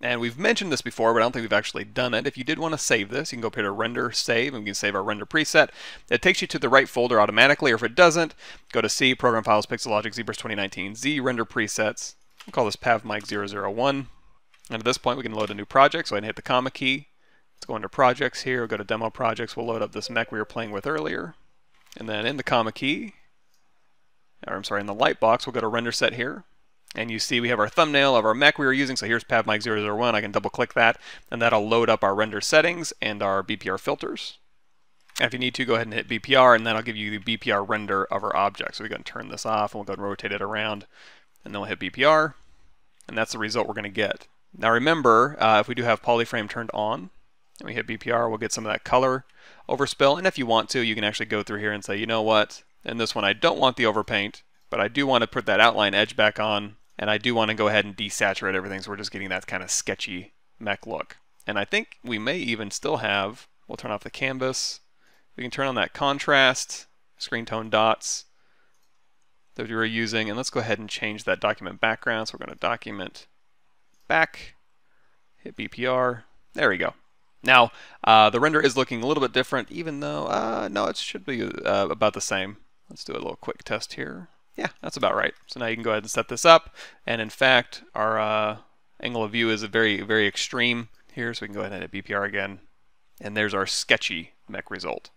And we've mentioned this before, but I don't think we've actually done it. If you did want to save this, you can go up here to Render, Save, and we can save our render preset. It takes you to the right folder automatically, or if it doesn't, go to C, Program Files, Pixologic, ZBrush 2019, Z, Render Presets. We'll call this PAVMic001. And at this point, we can load a new project, so I can hit the comma key. Let's go under Projects here, we'll go to Demo Projects, we'll load up this mech we were playing with earlier. And then in the comma key, or I'm sorry, in the light box, we'll go to Render Set here. And you see we have our thumbnail of our mech we were using, so here's PAVMic001, I can double click that, and that'll load up our render settings and our BPR filters. And if you need to, go ahead and hit BPR, and that'll give you the BPR render of our object. So we're going to turn this off, and we'll go ahead and rotate it around, and then we'll hit BPR, and that's the result we're going to get. Now remember, if we do have polyframe turned on, and we hit BPR, we'll get some of that color overspill, and if you want to, you can actually go through here and say, you know what, in this one I don't want the overpaint, but I do want to put that outline edge back on, and I do want to go ahead and desaturate everything, so we're just getting that kind of sketchy mech look. And I think we may even still have, we'll turn off the canvas, we can turn on that contrast, screen tone dots that we were using, and let's go ahead and change that document background. So we're going to document back, hit BPR, there we go. Now, the render is looking a little bit different, even though, no, it should be about the same. Let's do a little quick test here. Yeah, that's about right. So now you can go ahead and set this up. And in fact, our angle of view is a very, very extreme here. So we can go ahead and hit BPR again. And there's our sketchy mech result.